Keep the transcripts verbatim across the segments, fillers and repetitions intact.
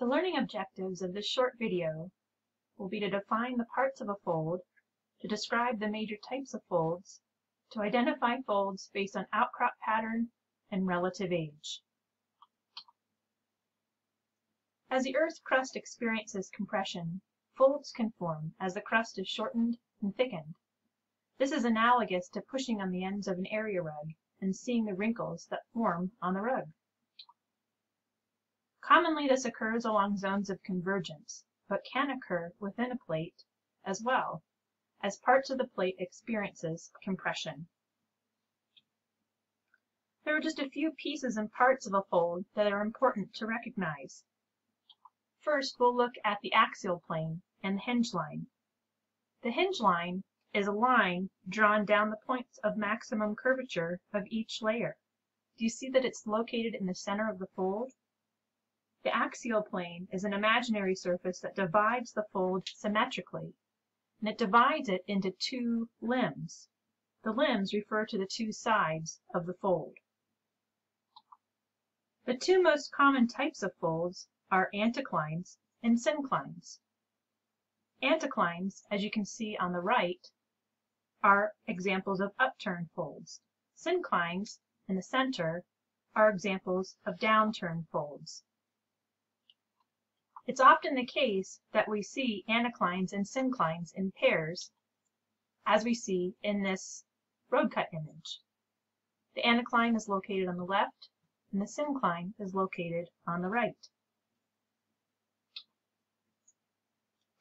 The learning objectives of this short video will be to define the parts of a fold, to describe the major types of folds, to identify folds based on outcrop pattern and relative age. As the Earth's crust experiences compression, folds can form as the crust is shortened and thickened. This is analogous to pushing on the ends of an area rug and seeing the wrinkles that form on the rug. Commonly, this occurs along zones of convergence, but can occur within a plate as well, as parts of the plate experiences compression. There are just a few pieces and parts of a fold that are important to recognize. First, we'll look at the axial plane and the hinge line. The hinge line is a line drawn down the points of maximum curvature of each layer. Do you see that it's located in the center of the fold? The axial plane is an imaginary surface that divides the fold symmetrically, and it divides it into two limbs. The limbs refer to the two sides of the fold. The two most common types of folds are anticlines and synclines. Anticlines, as you can see on the right, are examples of upturned folds. Synclines, in the center, are examples of downturned folds. It's often the case that we see anticlines and synclines in pairs, as we see in this road cut image. The anticline is located on the left, and the syncline is located on the right.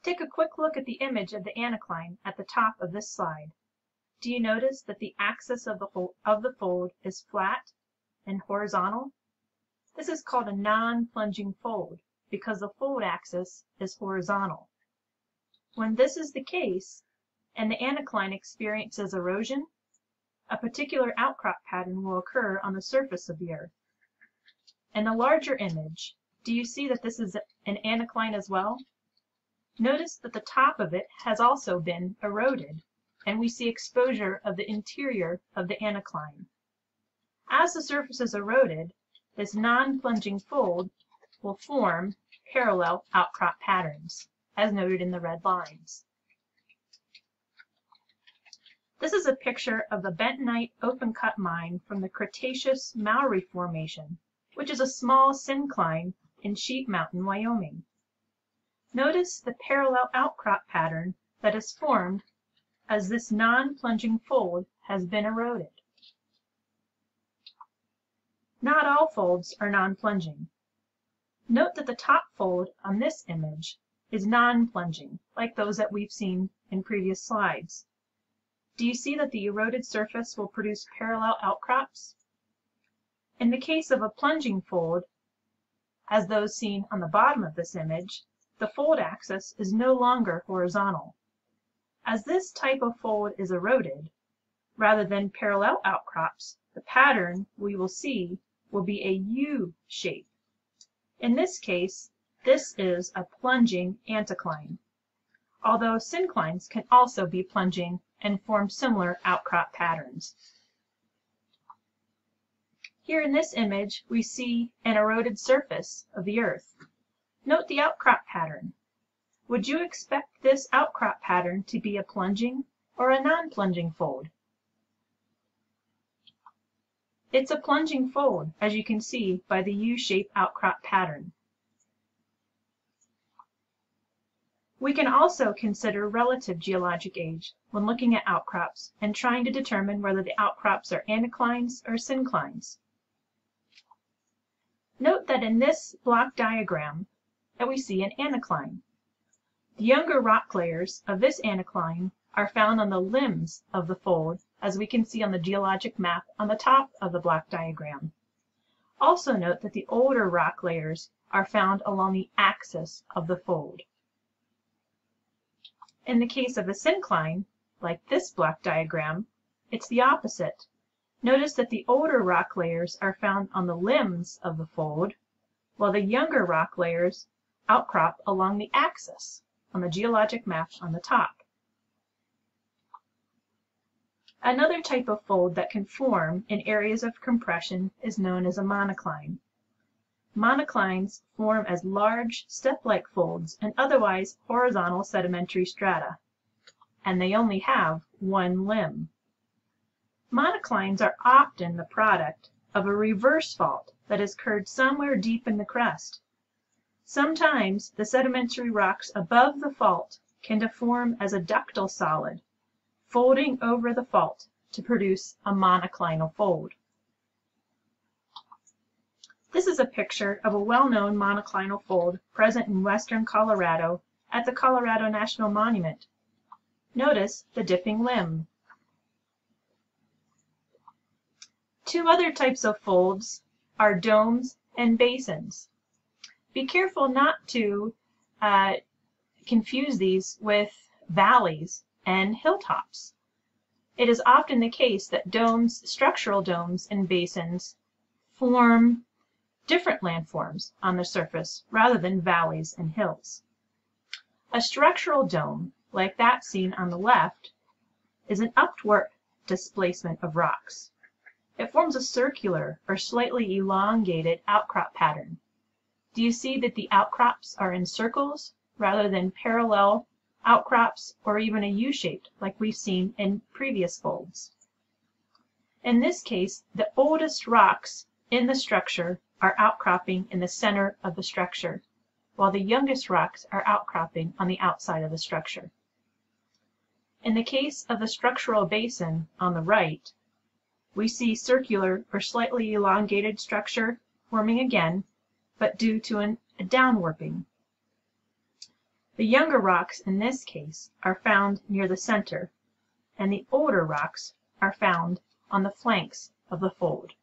Take a quick look at the image of the anticline at the top of this slide. Do you notice that the axis of the, whole, of the fold is flat and horizontal? This is called a non-plunging fold, because the fold axis is horizontal. When this is the case, and the anticline experiences erosion, a particular outcrop pattern will occur on the surface of the Earth. In the larger image, do you see that this is an anticline as well? Notice that the top of it has also been eroded, and we see exposure of the interior of the anticline. As the surface is eroded, this non-plunging fold will form parallel outcrop patterns, as noted in the red lines. This is a picture of the bentonite open-cut mine from the Cretaceous Mowry Formation, which is a small syncline in Sheep Mountain, Wyoming. Notice the parallel outcrop pattern that is formed as this non-plunging fold has been eroded. Not all folds are non-plunging. Note that the top fold on this image is non-plunging, like those that we've seen in previous slides. Do you see that the eroded surface will produce parallel outcrops? In the case of a plunging fold, as those seen on the bottom of this image, the fold axis is no longer horizontal. As this type of fold is eroded, rather than parallel outcrops, the pattern we will see will be a U shape. In this case, this is a plunging anticline, although synclines can also be plunging and form similar outcrop patterns. Here in this image, we see an eroded surface of the Earth. Note the outcrop pattern. Would you expect this outcrop pattern to be a plunging or a non-plunging fold? It's a plunging fold, as you can see by the U-shaped outcrop pattern. We can also consider relative geologic age when looking at outcrops and trying to determine whether the outcrops are anticlines or synclines. Note that in this block diagram that we see an anticline. The younger rock layers of this anticline are found on the limbs of the fold, as we can see on the geologic map on the top of the block diagram. Also note that the older rock layers are found along the axis of the fold. In the case of a syncline, like this block diagram, it's the opposite. Notice that the older rock layers are found on the limbs of the fold, while the younger rock layers outcrop along the axis on the geologic map on the top. Another type of fold that can form in areas of compression is known as a monocline. monoclines form as large, step-like folds in otherwise horizontal sedimentary strata, and they only have one limb. Monoclines are often the product of a reverse fault that has occurred somewhere deep in the crust. Sometimes the sedimentary rocks above the fault can deform as a ductile solid, folding over the fault to produce a monoclinal fold. This is a picture of a well-known monoclinal fold present in western Colorado at the Colorado National Monument. Notice the dipping limb. Two other types of folds are domes and basins. Be careful not to uh, confuse these with valleys and hilltops. It is often the case that domes, structural domes and basins form different landforms on the surface rather than valleys and hills. A structural dome, like that seen on the left, is an upward displacement of rocks. It forms a circular or slightly elongated outcrop pattern. Do you see that the outcrops are in circles rather than parallel outcrops or even a U-shaped like we've seen in previous folds? In this case, the oldest rocks in the structure are outcropping in the center of the structure, while the youngest rocks are outcropping on the outside of the structure. In the case of the structural basin on the right, we see circular or slightly elongated structure forming again, but due to an, a downwarping. The younger rocks in this case are found near the center, and the older rocks are found on the flanks of the fold.